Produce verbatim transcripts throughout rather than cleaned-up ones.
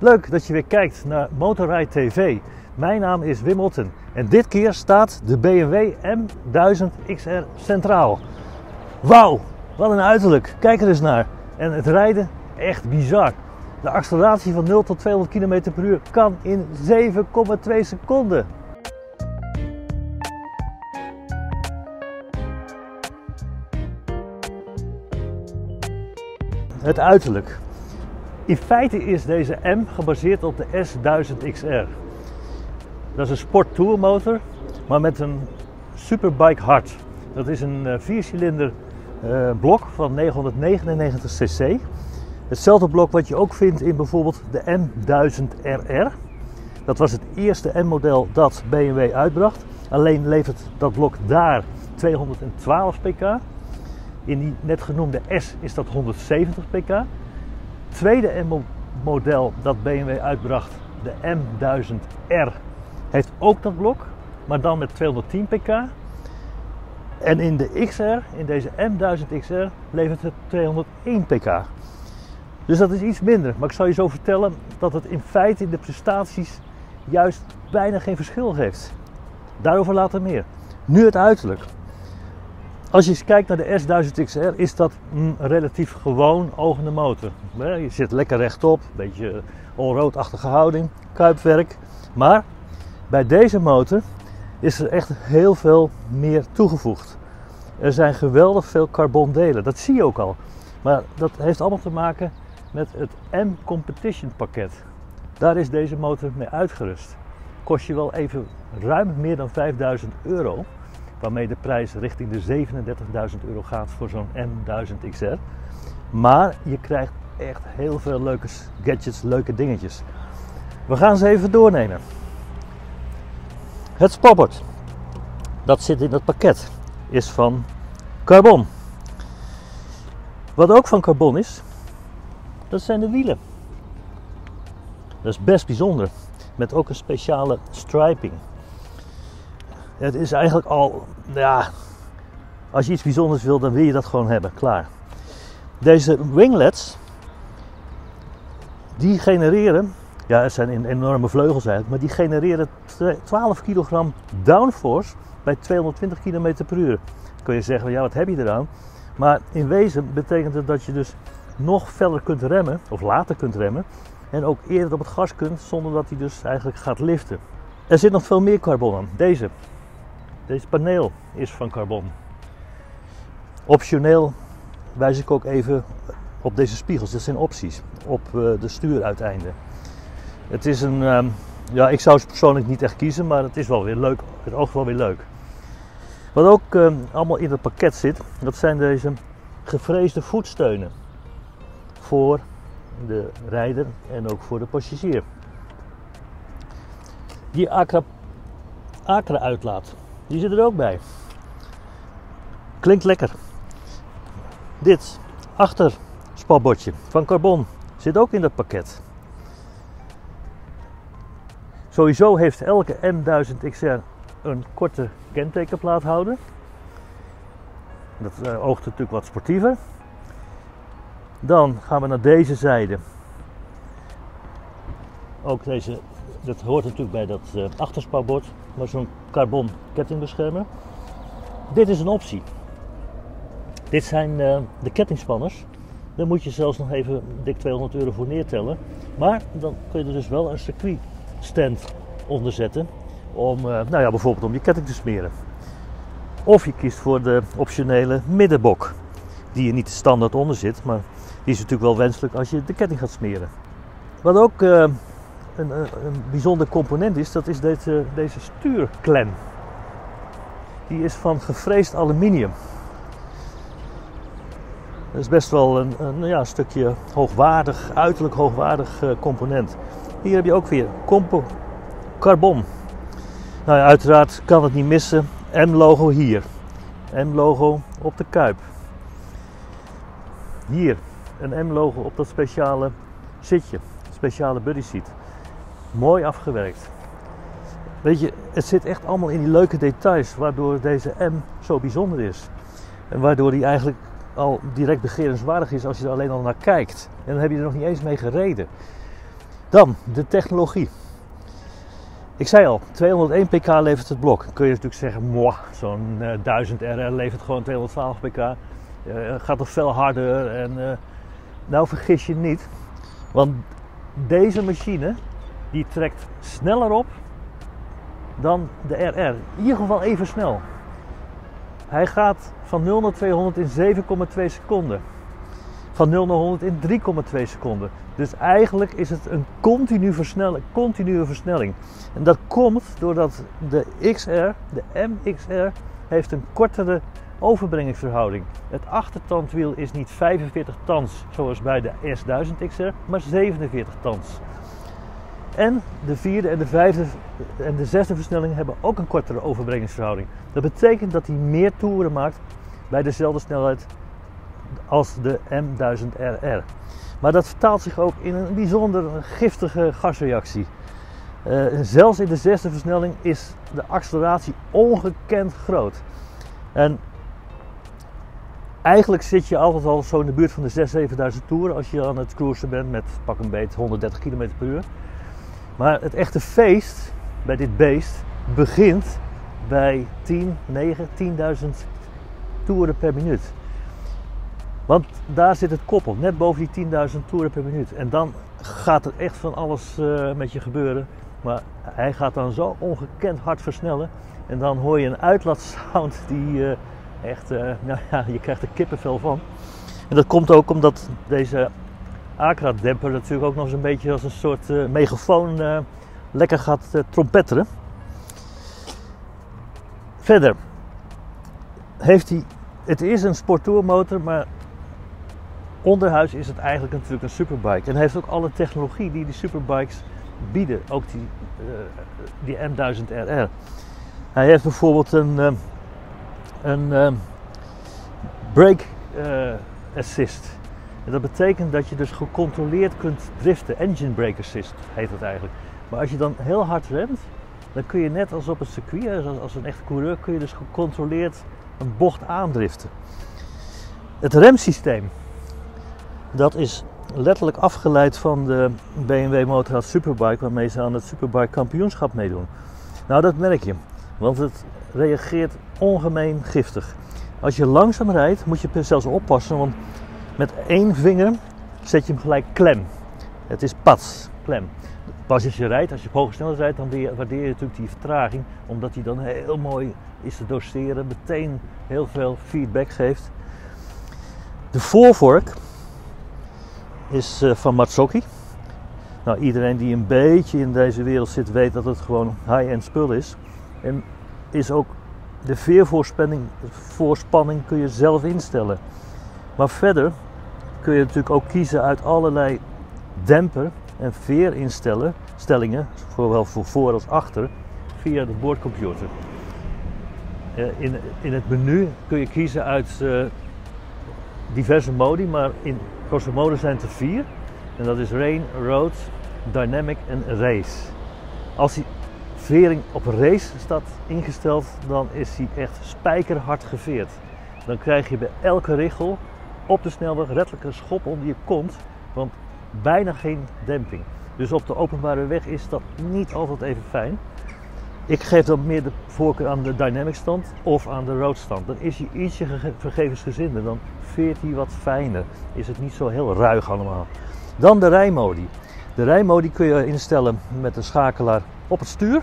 Leuk dat je weer kijkt naar MotorRAI T V. Mijn naam is Wim Otten en dit keer staat de B M W M duizend X R centraal. Wauw, wat een uiterlijk. Kijk er eens naar. En het rijden, echt bizar. De acceleratie van nul tot tweehonderd kilometer per uur kan in zeven komma twee seconden. Het uiterlijk. In feite is deze M gebaseerd op de S duizend X R. Dat is een sporttourmotor, maar met een superbike hard. Dat is een viercilinder uh, blok van negenhonderdnegenennegentig cc. Hetzelfde blok wat je ook vindt in bijvoorbeeld de M duizend R R. Dat was het eerste M-model dat B M W uitbracht. Alleen levert dat blok daar tweehonderdtwaalf pk. In die net genoemde S is dat honderdzeventig pk. Tweede M-model dat B M W uitbracht, de M duizend R, heeft ook dat blok, maar dan met tweehonderdtien pk. En in de X R, in deze M duizend X R, levert het tweehonderdéén pk. Dus dat is iets minder, maar ik zal je zo vertellen dat het in feite in de prestaties juist bijna geen verschil geeft. Daarover later meer. Nu het uiterlijk. Als je eens kijkt naar de S duizend X R is dat een relatief gewoon ogende motor. Je zit lekker rechtop, een beetje allroad-achtige houding, kuipwerk. Maar bij deze motor is er echt heel veel meer toegevoegd. Er zijn geweldig veel carbondelen, dat zie je ook al. Maar dat heeft allemaal te maken met het M Competition pakket. Daar is deze motor mee uitgerust. Kost je wel even ruim meer dan vijfduizend euro. Waarmee de prijs richting de zevenendertigduizend euro gaat voor zo'n M duizend X R. Maar je krijgt echt heel veel leuke gadgets, leuke dingetjes. We gaan ze even doornemen. Het spabord, dat zit in dat pakket, is van carbon. Wat ook van carbon is, dat zijn de wielen. Dat is best bijzonder, met ook een speciale striping. Het is eigenlijk al, ja, als je iets bijzonders wil, dan wil je dat gewoon hebben, klaar. Deze winglets, die genereren, ja het zijn enorme vleugels eigenlijk, maar die genereren twaalf kilogram downforce bij tweehonderdtwintig kilometer per uur. Dan kun je zeggen, ja wat heb je eraan? Maar in wezen betekent het dat je dus nog feller kunt remmen, of later kunt remmen, en ook eerder op het gas kunt, zonder dat hij dus eigenlijk gaat liften. Er zit nog veel meer carbon aan. Deze. Deze paneel is van carbon. Optioneel wijs ik ook even op deze spiegels. Dat zijn opties op de stuuruiteinden. Het is een, um, ja, ik zou het persoonlijk niet echt kiezen, maar het is wel weer leuk. Het oogt wel weer leuk. Wat ook um, allemaal in het pakket zit, dat zijn deze gefreesde voetsteunen voor de rijder en ook voor de passagier. Die Akra, Akra uitlaat, die zit er ook bij. Klinkt lekker. Dit achterspatbordje van carbon zit ook in dat pakket. Sowieso heeft elke M duizend X R een korte kentekenplaathouder. Dat oogt natuurlijk wat sportiever. Dan gaan we naar deze zijde. Ook deze. Dat hoort natuurlijk bij dat uh, achterspatbord, maar zo'n carbon kettingbeschermer. Dit is een optie. Dit zijn uh, de kettingspanners. Daar moet je zelfs nog even dik tweehonderd euro voor neertellen. Maar dan kun je er dus wel een circuitstand onder zetten. Om, uh, nou ja, bijvoorbeeld om je ketting te smeren. Of je kiest voor de optionele middenbok. Die er niet standaard onder zit, maar die is natuurlijk wel wenselijk als je de ketting gaat smeren. Wat ook... Uh, Een, een bijzonder component is, dat is deze, deze stuurklem. Die is van gefreesd aluminium. Dat is best wel een, een ja, stukje hoogwaardig, uiterlijk hoogwaardig uh, component. Hier heb je ook weer compo carbon. Nou ja, uiteraard kan het niet missen. M-logo hier. M-logo op de kuip. Hier een M-logo op dat speciale zitje, speciale buddy seat. Mooi afgewerkt. Weet je, het zit echt allemaal in die leuke details waardoor deze M zo bijzonder is. En waardoor die eigenlijk al direct begerenswaardig is als je er alleen al naar kijkt. En dan heb je er nog niet eens mee gereden. Dan de technologie. Ik zei al, tweehonderdéén pk levert het blok. Dan kun je natuurlijk zeggen, moi, zo'n uh, duizend R R levert gewoon tweehonderdtwaalf pk. Uh, gaat nog veel harder. En, uh, nou vergis je niet. Want deze machine, die trekt sneller op dan de R R. In ieder geval even snel. Hij gaat van nul naar tweehonderd in zeven komma twee seconden. Van nul naar honderd in drie komma twee seconden. Dus eigenlijk is het een continu versnelling, continue versnelling. En dat komt doordat de X R, de M X R, heeft een kortere overbrengingsverhouding. Het achtertandwiel is niet vijfenveertig tans zoals bij de S duizend X R, maar zevenenveertig tans. En de vierde en de vijfde en de zesde versnelling hebben ook een kortere overbrengingsverhouding. Dat betekent dat hij meer toeren maakt bij dezelfde snelheid als de M duizend R R. Maar dat vertaalt zich ook in een bijzonder giftige gasreactie. Uh, zelfs in de zesde versnelling is de acceleratie ongekend groot. En eigenlijk zit je altijd al zo in de buurt van de zesduizend, zevenduizend toeren als je aan het cruisen bent met pak een beet honderddertig kilometer per uur. Maar het echte feest bij dit beest begint bij tien, negen, tienduizend toeren per minuut. Want daar zit het koppel, net boven die tienduizend toeren per minuut. En dan gaat er echt van alles uh, met je gebeuren. Maar hij gaat dan zo ongekend hard versnellen. En dan hoor je een uitlaatsound die uh, echt, uh, nou ja, je krijgt er kippenvel van. En dat komt ook omdat deze Akra demper natuurlijk ook nog eens een beetje als een soort uh, megafoon uh, lekker gaat uh, trompetteren. Verder heeft hij, het is een sporttourmotor, maar onderhuis is het eigenlijk natuurlijk een superbike. En hij heeft ook alle technologie die die superbikes bieden, ook die, uh, die M duizend R R. Hij heeft bijvoorbeeld een, uh, een uh, brake uh, assist. En dat betekent dat je dus gecontroleerd kunt driften. Engine brake assist heet dat eigenlijk. Maar als je dan heel hard remt, dan kun je net als op het circuit, als een echte coureur, kun je dus gecontroleerd een bocht aandriften. Het remsysteem, dat is letterlijk afgeleid van de B M W Motorrad Superbike, waarmee ze aan het Superbike kampioenschap meedoen. Nou, dat merk je, want het reageert ongemeen giftig. Als je langzaam rijdt, moet je zelfs oppassen, want met één vinger zet je hem gelijk klem. Het is pats, klem. Pas als je rijdt, als je op hoge snelheid rijdt, dan waardeer je natuurlijk die vertraging, omdat hij dan heel mooi is te doseren, meteen heel veel feedback geeft. De voorvork is van Marzocchi. Nou, iedereen die een beetje in deze wereld zit, weet dat het gewoon high-end spul is. En is ook de veervoorspanning voorspanning kun je zelf instellen. Maar verder kun je natuurlijk ook kiezen uit allerlei demper- en veerinstellingen, zowel voor voor als achter, via de boordcomputer. In, in het menu kun je kiezen uit uh, diverse modi, maar in grosso modo zijn er vier. En dat is Rain, Road, Dynamic en Race. Als die vering op race staat ingesteld, dan is die echt spijkerhard geveerd. Dan krijg je bij elke richel op de snelweg letterlijk een schop onder je kont, want bijna geen demping. Dus op de openbare weg is dat niet altijd even fijn. Ik geef dan meer de voorkeur aan de dynamic stand of aan de road stand. Dan is hij ietsje vergevensgezinder, dan veert hij wat fijner. Is het niet zo heel ruig allemaal. Dan de rijmodi. De rijmodi kun je instellen met een schakelaar op het stuur.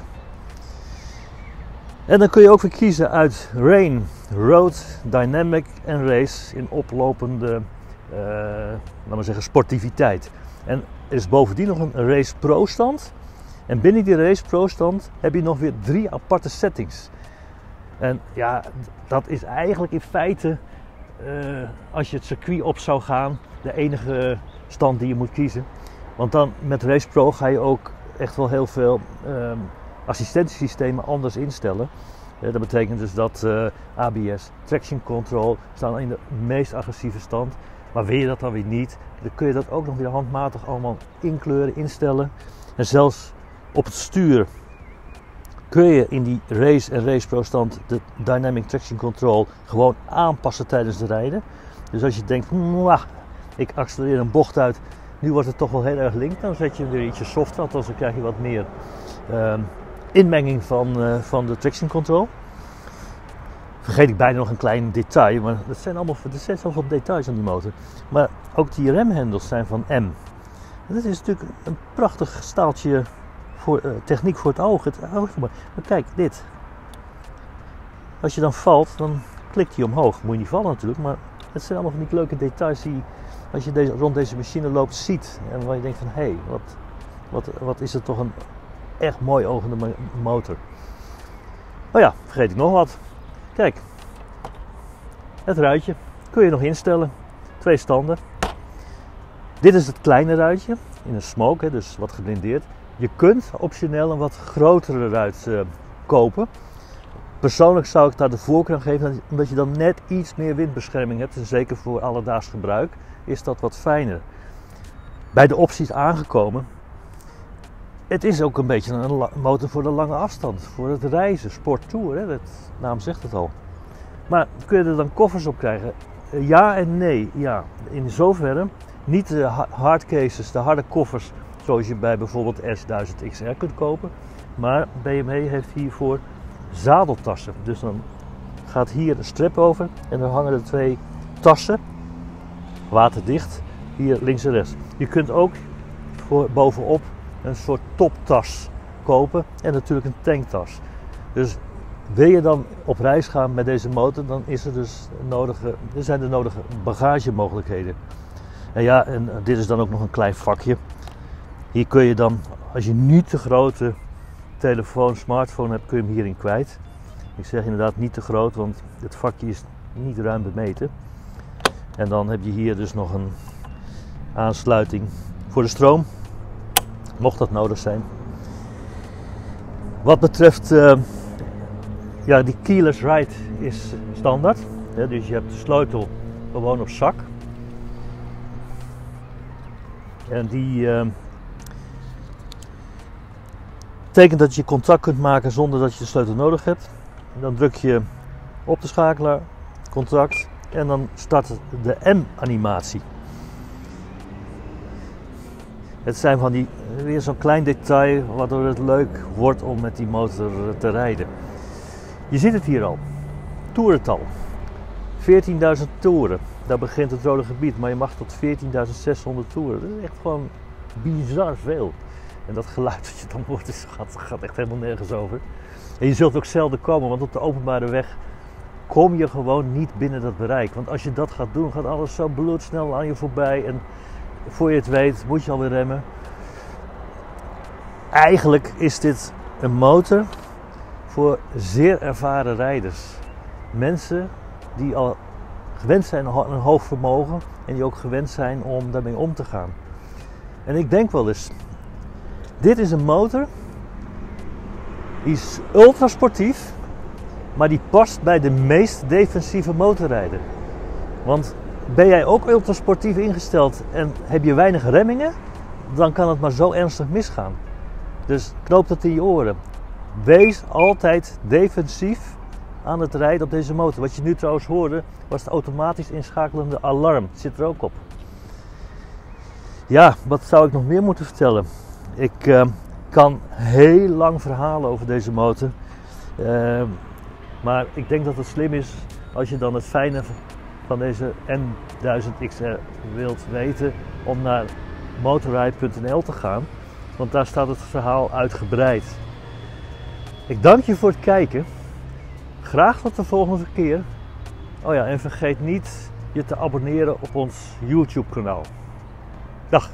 En dan kun je ook weer kiezen uit Rain, Road, Dynamic en Race in oplopende uh, laten we zeggen, sportiviteit. En er is bovendien nog een Race Pro stand. En binnen die Race Pro stand heb je nog weer drie aparte settings. En ja, dat is eigenlijk in feite, uh, als je het circuit op zou gaan, de enige stand die je moet kiezen. Want dan met Race Pro ga je ook echt wel heel veel Uh, assistentiesystemen anders instellen. Dat betekent dus dat uh, A B S, traction control staan in de meest agressieve stand. Maar wil je dat dan weer niet, dan kun je dat ook nog weer handmatig allemaal inkleuren, instellen. En zelfs op het stuur kun je in die race en race pro stand de dynamic traction control gewoon aanpassen tijdens het rijden. Dus als je denkt, ik accelereer een bocht uit Nu wordt het toch wel heel erg link, dan zet je hem weer ietsje softer, althans dan krijg je wat meer uh, inmenging van, uh, van de traction control. Vergeet ik bijna nog een klein detail, maar dat zijn allemaal, er zijn zoveel details aan die motor. Maar ook die remhendels zijn van M. En dat is natuurlijk een prachtig staaltje voor, uh, techniek voor het oog. Het oog maar. maar kijk, dit. Als je dan valt, dan klikt hij omhoog. Moet je niet vallen natuurlijk, maar het zijn allemaal van die leuke details die als je deze, rond deze machine loopt ziet. En waar je denkt van, hé, hey, wat, wat, wat is het toch een echt mooi ogende motor. Nou ja, vergeet ik nog wat. Kijk, het ruitje kun je nog instellen, twee standen. Dit is het kleine ruitje, in een smoke, dus wat geblindeerd. Je kunt optioneel een wat grotere ruit uh, kopen. Persoonlijk zou ik daar de voorkeur aan geven, omdat je dan net iets meer windbescherming hebt. En zeker voor alledaags gebruik is dat wat fijner. Bij de opties aangekomen, het is ook een beetje een motor voor de lange afstand, voor het reizen, sporttour, hè? De naam zegt het al. Maar kun je er dan koffers op krijgen? Ja en nee, ja. In zoverre, niet de hardcases, de harde koffers, zoals je bij bijvoorbeeld S duizend X R kunt kopen. Maar B M W heeft hiervoor zadeltassen. Dus dan gaat hier een strip over en dan hangen er twee tassen, waterdicht, hier links en rechts. Je kunt ook voor bovenop een soort toptas kopen en natuurlijk een tanktas. Dus wil je dan op reis gaan met deze motor, dan is er dus nodige, er zijn de nodige bagagemogelijkheden. En ja, en dit is dan ook nog een klein vakje. Hier kun je dan, als je niet de grote telefoon, smartphone hebt, kun je hem hierin kwijt. Ik zeg inderdaad niet te groot, want het vakje is niet ruim bemeten. En dan heb je hier dus nog een aansluiting voor de stroom, mocht dat nodig zijn. Wat betreft, uh, ja, die keyless ride is standaard. Hè, dus je hebt de sleutel gewoon op zak. En die uh, betekent dat je contact kunt maken zonder dat je de sleutel nodig hebt. En dan druk je op de schakelaar, contact, en dan start de M-animatie. Het zijn van die, weer zo'n klein detail waardoor het leuk wordt om met die motor te rijden. Je ziet het hier al. Toerental. veertienduizend toeren. Daar begint het rode gebied, maar je mag tot veertienduizend zeshonderd toeren. Dat is echt gewoon bizar veel. En dat geluid dat je dan hoort, is, gaat, gaat echt helemaal nergens over. En je zult ook zelden komen, want op de openbare weg kom je gewoon niet binnen dat bereik. Want als je dat gaat doen, gaat alles zo bloedsnel aan je voorbij. En voor je het weet moet je alweer remmen. Eigenlijk is dit een motor voor zeer ervaren rijders. Mensen die al gewend zijn aan een hoog vermogen en die ook gewend zijn om daarmee om te gaan. En ik denk wel eens, dit is een motor die is ultra sportief, maar die past bij de meest defensieve motorrijder. Want ben jij ook ultra sportief ingesteld en heb je weinig remmingen, dan kan het maar zo ernstig misgaan. Dus knoop dat in je oren. Wees altijd defensief aan het rijden op deze motor. Wat je nu trouwens hoorde, was het automatisch inschakelende alarm. Het zit er ook op. Ja, wat zou ik nog meer moeten vertellen? Ik uh, kan heel lang verhalen over deze motor. Uh, maar ik denk dat het slim is als je dan het fijne van deze M duizend X R wilt weten, om naar MotorRAI punt n l te gaan, want daar staat het verhaal uitgebreid. Ik dank je voor het kijken, graag tot de volgende keer. Oh ja, en vergeet niet je te abonneren op ons YouTube kanaal. Dag!